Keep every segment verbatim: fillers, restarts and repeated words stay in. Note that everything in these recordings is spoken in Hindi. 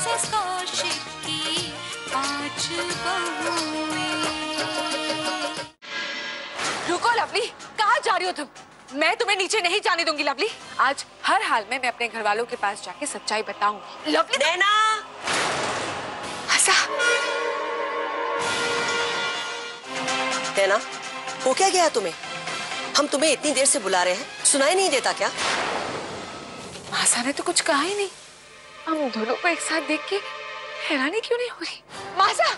से सोशित की पांच बहुएं। रुको लवली, कहाँ जा रही हो तुम? मैं तुम्हें नीचे नहीं जाने दूंगी लवली। आज हर हाल में मैं अपने घर वालों के पास जाके सच्चाई बताऊंगी। लवली देना देना, वो क्या गया तुम्हें? हम तुम्हें इतनी देर से बुला रहे हैं, सुनाई नहीं देता क्या? मासा ने तो कुछ कहा ही नहीं। हम दोनों को एक साथ देख के हैरानी क्यों नहीं हो रही? मासा,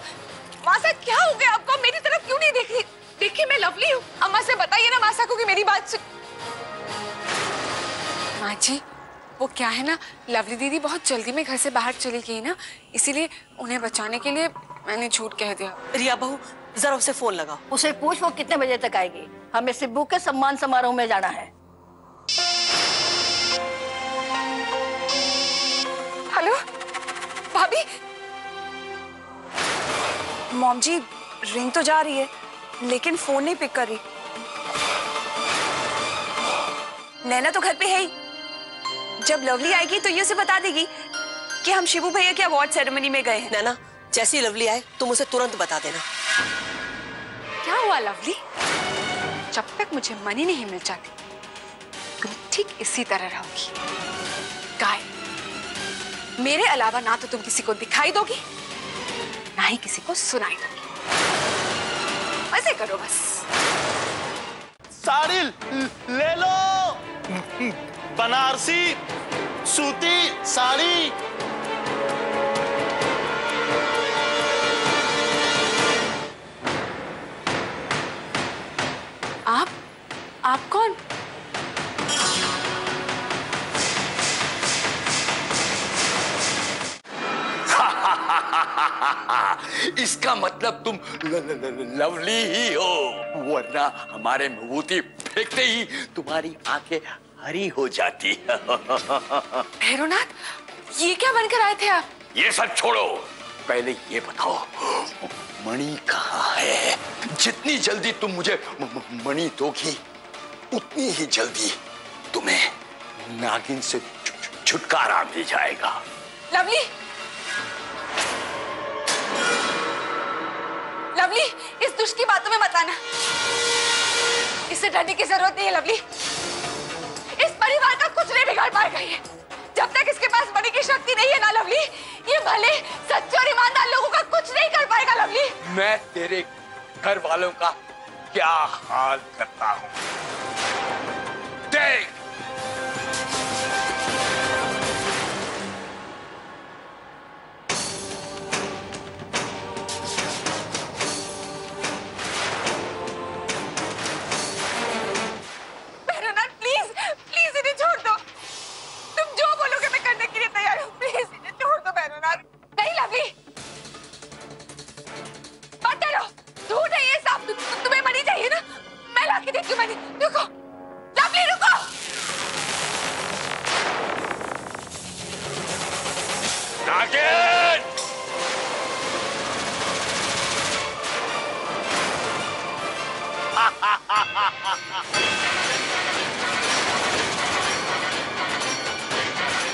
मासा क्या हो गया आपको? मेरी तरफ क्यों नहीं देख रही? देखिए मैं लवली हूँ, अम्मा से बताइए ना मासा को कि मेरी बात सुन। माँ जी, वो क्या है ना, लवली दीदी बहुत जल्दी में घर से बाहर चली गई ना, इसीलिए उन्हें बचाने के लिए मैंने झूठ कह दिया। रिया बहू, जरा उसे फोन लगाओ। उसे पूछ वो कितने बजे तक आएगी, हमें सिब्बू के सम्मान समारोह में जाना है। हेलो भाभी। मॉम जी, रिंग तो जा रही है लेकिन फोन नहीं पिक कर रही। नैना तो घर पे है ही, जब लवली आएगी तो ये उसे बता देगी कि हम शिबू भैया के अवार्ड सेरेमनी में गए हैं। नैना, जैसी लवली आए तुम उसे तुरंत बता देना। क्या हुआ लवली? जब तक मुझे मनी नहीं मिल जाती तुम ठीक इसी तरह रहोगी गाय। मेरे अलावा ना तो तुम किसी को दिखाई दोगी ना ही किसी को सुनाई दोगी। मजे करो बस। साड़ी ले लो, बनारसी सूती साड़ी। आप आप कौन? इसका मतलब तुम ल, ल, ल, लवली ही हो, वरना हमारे मूर्ति फेंकते ही तुम्हारी आंखें हरी हो जाती। भैरवनाथ, ये क्या बनकर आए थे आप? ये सब छोड़ो, पहले ये बताओ मणि कहाँ है? जितनी जल्दी तुम मुझे मणि दोगी उतनी ही जल्दी तुम्हें नागिन से छुटकारा मिल जाएगा। लवली, लवली, इस दुष्ट की बातों में मत आना, इससे डरने की जरूरत नहीं है लवली। इस परिवार का कुछ नहीं बिगाड़ पाएगा ये, जब तक इसके पास मणि की शक्ति नहीं है ना लवली, ये भले सच्चे और ईमानदार लोगों का कुछ नहीं कर पाएगा लवली। मैं तेरे घर वालों का क्या हाल करता हूँ देख।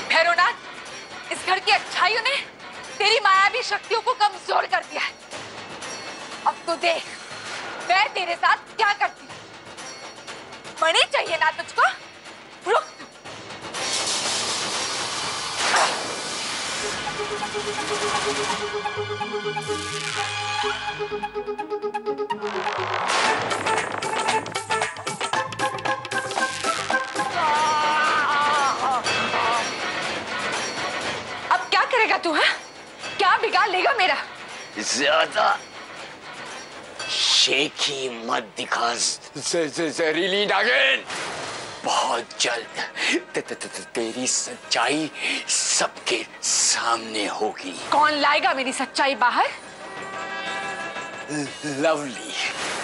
भैरवनाथ, इस घर की अच्छाइयों ने तेरी मायावी शक्तियों को कमजोर कर दिया है। अब तो देख मैं तेरे साथ क्या करती हूँ। मणि चाहिए ना तुझको? रुक तू। अब क्या करेगा तू? हाँ, क्या बिगाड़ लेगा मेरा? ज्यादा शेखी मत दिखा जहरीली नागिन। बहुत जल्द ते, ते, ते, तेरी सच्चाई सबके सामने होगी। कौन लाएगा मेरी सच्चाई बाहर? लवली।